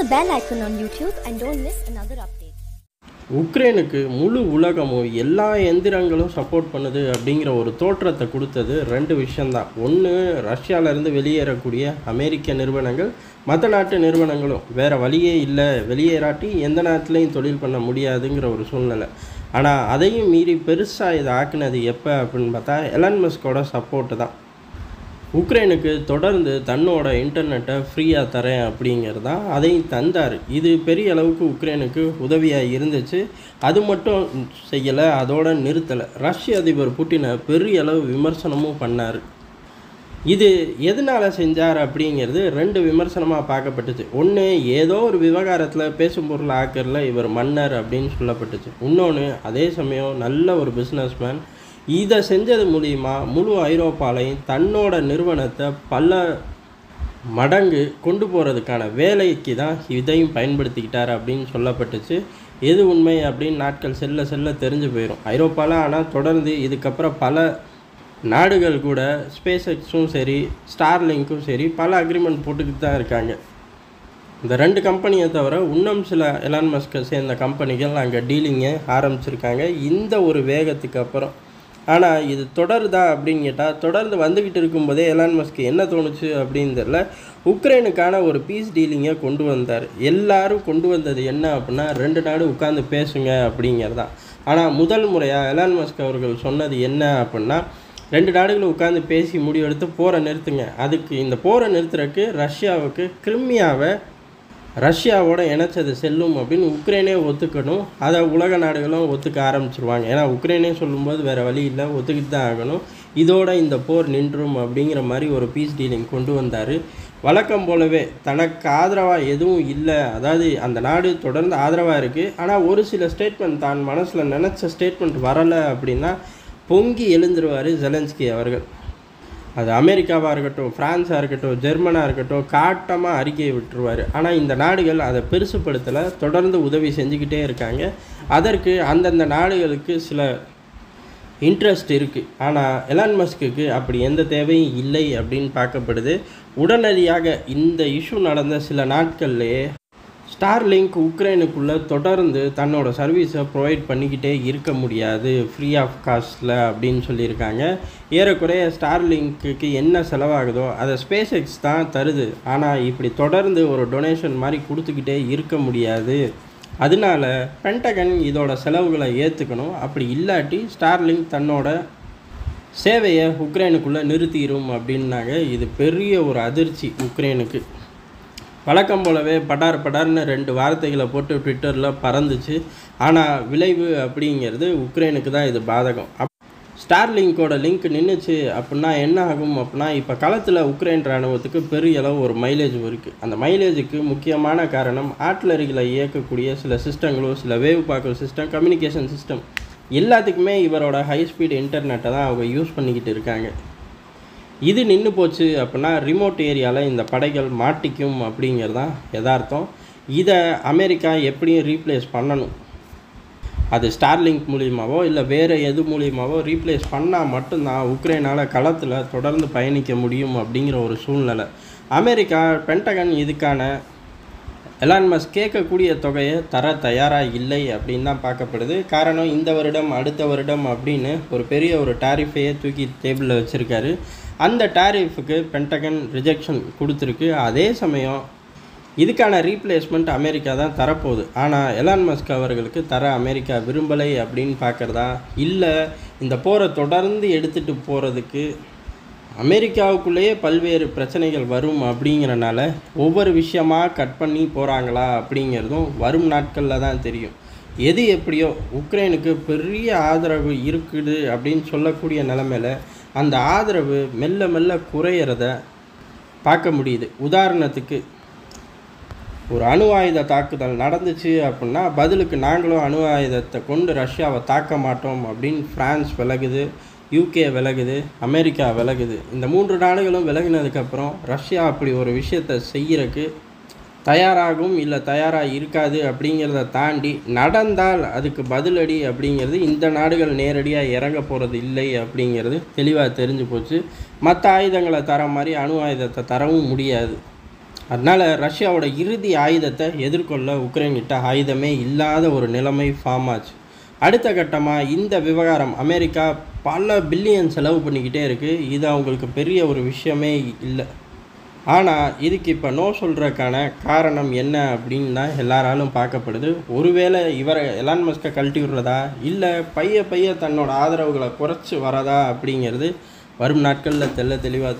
The bell icon on YouTube and don't miss another update. உக்ரைனுக்கு முழு உலகமும் எல்லா எந்திரங்களும் சப்போர்ட் பண்ணுது அப்படிங்கற ஒரு தோற்றத்தை கொடுத்தது ரெண்டு விஷயம்தான். ஒன்னு ரஷ்யால இருந்து வெளியேறக்கூடிய அமெரிக்க நிறுவனங்கள் மற்ற நாட்டு நிறுவனங்களும் வேற வழியே இல்ல வெளியேறாட்டி எந்த நாட்டிலேயும் தொழில் பண்ண முடியாதுங்கற ஒரு சூழ்நிலை. ஆனா அதையும் மீறி பெருசா இத ஆக்குனது எப்ப அப்படினு பார்த்தா எலன் மஸ்கோட சப்போர்ட் தான். உக்ரைனுக்கு தொடர்ந்து தன்னோட இன்டர்நெட்டை ஃப்ரீயா தரேன் அப்படிங்கறதா அதை தந்தார். இது பெரிய அளவுக்கு உக்ரைனுக்கு உதவியா இருந்துச்சு. அது மட்டும் செய்யல, அதோட நிறுத்தல. ரஷ்ய அதிபர் புட்டினை பெரிய அளவு விமர்சனமும் பண்ணார். இது எதனால செஞ்சார் அப்படிங்கிறது ரெண்டு விமர்சனமா பார்க்கப்பட்டுச்சு. ஒண்ணு ஏதோ ஒரு விவகாரத்துல பேசும் பொருள் ஆக்கறல இவர் மன்னர் அப்படின்னு சொல்லப்பட்டுச்சு. இன்னொன்னு அதே சமயம் நல்ல ஒரு பிசினஸ்மேன் இதை செஞ்சது மூலிமா முழு ஐரோப்பாலையும் தன்னோட நிறுவனத்தை பல மடங்கு கொண்டு போகிறதுக்கான வேலைக்கு தான் இதையும் பயன்படுத்திக்கிட்டார் அப்படின்னு சொல்லப்பட்டுச்சு. எது உண்மை அப்படின்னு நாட்கள் செல்ல செல்ல தெரிஞ்சு போயிடும் ஐரோப்பாவில். ஆனால் தொடர்ந்து இதுக்கப்புறம் பல நாடுகள் கூட ஸ்பேஸ் எக்ஸும் சரி ஸ்டார்லிங்க்கும் சரி பல அக்ரிமெண்ட் போட்டுக்கிட்டு தான் இருக்காங்க. இந்த ரெண்டு கம்பெனியை தவிர இன்னும் சில எலான் மஸ்கை சேர்ந்த கம்பெனிகள் அங்கே டீலிங்கை ஆரம்பிச்சிருக்காங்க இந்த ஒரு வேகத்துக்கு அப்புறம். ஆனால் இது தொடருதா அப்படின்னு கேட்டால் தொடர்ந்து வந்துக்கிட்டு இருக்கும்போதே எலான் மஸ்க் என்ன தோணுச்சு அப்படின்னு தெரியல. உக்ரைனுக்கான ஒரு பீஸ் டீலிங்கை கொண்டு வந்தார். எல்லாரும் கொண்டு வந்தது என்ன அப்படின்னா ரெண்டு நாடு உட்கார்ந்து பேசுங்க அப்படிங்கிறதான். ஆனால் முதல் முறையாக எலான் மஸ்க் அவர்கள் சொன்னது என்ன அப்படின்னா ரெண்டு நாடுகளும் உட்கார்ந்து பேசி முடிவெடுத்து போரை நிறுத்துங்க. அதுக்கு இந்த போரை நிறுத்துறதுக்கு ரஷ்யாவுக்கு கிரிமியாவை ரஷ்யாவோட இணைச்சது செல்லும் அப்படின்னு உக்ரைனே ஒத்துக்கணும். அதை உலக நாடுகளும் ஒத்துக்க ஆரம்பிச்சிருவாங்க. ஏன்னா உக்ரைனே சொல்லும்போது வேறு வழி இல்லை, ஒத்துக்கிட்டு தான் ஆகணும். இதோட இந்த போர் நின்றும் அப்படிங்கிற மாதிரி ஒரு பீஸ் டீலிங் கொண்டு வந்தார். வழக்கம் போலவே தனக்கு ஆதரவாக எதுவும் இல்லை, அதாவது அந்த நாடு தொடர்ந்து ஆதரவாக இருக்குது, ஆனால் ஒரு சில ஸ்டேட்மெண்ட் தான் மனசில் நினச்ச ஸ்டேட்மெண்ட் வரலை அப்படின்னா பொங்கி எழுந்துருவார் ஜெலன்ஸ்கி அவர்கள். அது அமெரிக்காவாக இருக்கட்டும் ஃப்ரான்ஸாக இருக்கட்டும் ஜெர்மனாக இருக்கட்டும் காட்டமாக அறிக்கையை விட்டுருவார். ஆனால் இந்த நாடுகள் அதை பெருசுப்படுத்தலை, தொடர்ந்து உதவி செஞ்சுக்கிட்டே இருக்காங்க. அதற்கு அந்தந்த நாடுகளுக்கு சில இன்ட்ரெஸ்ட் இருக்குது. ஆனால் எலான் மஸ்க்கு அப்படி எந்த தேவையும் இல்லை அப்படின்னு பார்க்கப்படுது. உடனடியாக இந்த இஷ்யூ நடந்த சில நாட்கள்லேயே ஸ்டார்லிங்க் உக்ரைனுக்குள்ளே தொடர்ந்து தன்னோட சர்வீஸை ப்ரொவைட் பண்ணிக்கிட்டே இருக்க முடியாது ஃப்ரீ ஆஃப் காஸ்ட்டில் அப்படின்னு சொல்லியிருக்காங்க. ஏறக்குறைய ஸ்டார்லிங்க்கு என்ன செலவாகுதோ அதை ஸ்பேஸ் எக்ஸ் தான் தருது. ஆனால் இப்படி தொடர்ந்து ஒரு டொனேஷன் மாதிரி கொடுத்துக்கிட்டே இருக்க முடியாது. அதனால பென்டகன் இதோட செலவுகளை ஏற்றுக்கணும். அப்படி இல்லாட்டி ஸ்டார்லிங்க் தன்னோட சேவையை உக்ரைனுக்குள்ளே நிறுத்திடும் அப்படின்னாங்க. இது பெரிய ஒரு அதிர்ச்சி உக்ரைனுக்கு. வழக்கம் போலவே படார் படார்னு ரெண்டு வார்த்தைகளை போட்டு ட்விட்டரில் பறந்துச்சு. ஆனால் விளைவு அப்படிங்கிறது உக்ரைனுக்கு தான் இது பாதகம். ஸ்டார்லிங்கோட லிங்க் நின்றுச்சு அப்படின்னா என்ன ஆகும் அப்படின்னா இப்போ களத்தில் உக்ரைன் இராணுவத்துக்கு பெரிய அளவு ஒரு மைலேஜ் இருக்குது. அந்த மைலேஜுக்கு முக்கியமான காரணம் ஆர்ட்லரிகளை இயக்கக்கூடிய சில சிஸ்டங்களும் சில வேவ் பார்க்குற சிஸ்டம் கம்யூனிகேஷன் சிஸ்டம் எல்லாத்துக்குமே இவரோட ஹை ஸ்பீடு இன்டர்நெட்டை தான் அவங்க யூஸ் பண்ணிக்கிட்டு இருக்காங்க. இது நின்று போச்சு அப்படின்னா ரிமோட் ஏரியாவில் இந்த படைகள் மாட்டிக்கும் அப்படிங்கிறதான் யதார்த்தம். இதை அமெரிக்கா எப்படியும் ரீப்ளேஸ் பண்ணணும். அது ஸ்டார்லிங்க் மூலியமாகவோ இல்லை வேறு எது மூலியமாகவோ ரீப்ளேஸ் பண்ணால் மட்டும்தான் உக்ரைனால் களத்தில் தொடர்ந்து பயணிக்க முடியும் அப்படிங்கிற ஒரு சூழ்நிலை. அமெரிக்கா பென்டகன் இதுக்கான எலான் மஸ்க் கேட்கக்கூடிய தொகையை தர தயாராக இல்லை அப்படின்னு தான் பார்க்கப்படுது. காரணம் இந்த வருடம் அடுத்த வருடம் அப்படின்னு ஒரு பெரிய ஒரு டாரிஃபையே தூக்கி டேபிளில் வச்சுருக்காரு. அந்த டாரிஃபுக்கு பென்டகன் ரிஜெக்ஷன் கொடுத்துருக்கு. அதே சமயம் இதுக்கான ரீப்ளேஸ்மெண்ட் அமெரிக்கா தான் தரப்போகுது. ஆனால் எலான் மஸ்க் அவர்களுக்கு தர அமெரிக்கா விரும்பலை அப்படின்னு பார்க்குறதா இல்லை இந்த போரை தொடர்ந்து எடுத்துகிட்டு போகிறதுக்கு அமெரிக்காவுக்குள்ளேயே பல்வேறு பிரச்சனைகள் வரும் அப்படிங்கிறனால ஒவ்வொரு விஷயமாக கட் பண்ணி போகிறாங்களா அப்படிங்கிறதும் வரும் நாட்களில் தான் தெரியும். எது எப்படியோ உக்ரைனுக்கு பெரிய ஆதரவு இருக்குது அப்படின்னு சொல்லக்கூடிய நிலமையில் அந்த ஆதரவு மெல்ல மெல்ல குறையிறத பார்க்க முடியுது. உதாரணத்துக்கு ஒரு அணு ஆயுத தாக்குதல் நடந்துச்சு அப்படின்னா பதிலுக்கு நாங்களும் அணு ஆயுதத்தை கொண்டு ரஷ்யாவை தாக்க மாட்டோம் அப்படின்னு ஃப்ரான்ஸ் விலகுது, யூகே விலகுது, அமெரிக்கா விலகுது. இந்த மூன்று நாடுகளும் விலகினதுக்கப்புறம் ரஷ்யா அப்படி ஒரு விஷயத்தை செய்கிறக்கு தயாராகும் இல்லை தயாராக இருக்காது அப்படிங்கிறத தாண்டி நடந்தால் அதுக்கு பதிலடி அப்படிங்கிறது இந்த நாடுகள் நேரடியாக இறங்க போகிறது இல்லை அப்படிங்கிறது தெளிவாக தெரிஞ்சு போச்சு. மற்ற ஆயுதங்களை தர மாதிரி அணு ஆயுதத்தை தரவும் முடியாது. அதனால் ரஷ்யாவோட இறுதி ஆயுதத்தை எதிர்கொள்ள உக்ரைன்கிட்ட ஆயுதமே இல்லாத ஒரு நிலைமை ஃபார்ம் ஆச்சு. அடுத்த கட்டமாக இந்த விவகாரம் அமெரிக்கா பல பில்லியன் செலவு பண்ணிக்கிட்டே இருக்குது, இது அவங்களுக்கு பெரிய ஒரு விஷயமே இல்லை. ஆனால் இதுக்கு இப்போ நோ சொல்கிறதுக்கான காரணம் என்ன அப்படின்னு தான் எல்லாராலும் பார்க்கப்படுது. ஒருவேளை இவரை எலான் மஸ்கை கழட்டி விடுறதா, இல்லை பைய தன்னோட ஆதரவுகளை குறைச்சி வரதா அப்படிங்கிறது வரும் நாட்களில் தெல்ல தெளிவாது.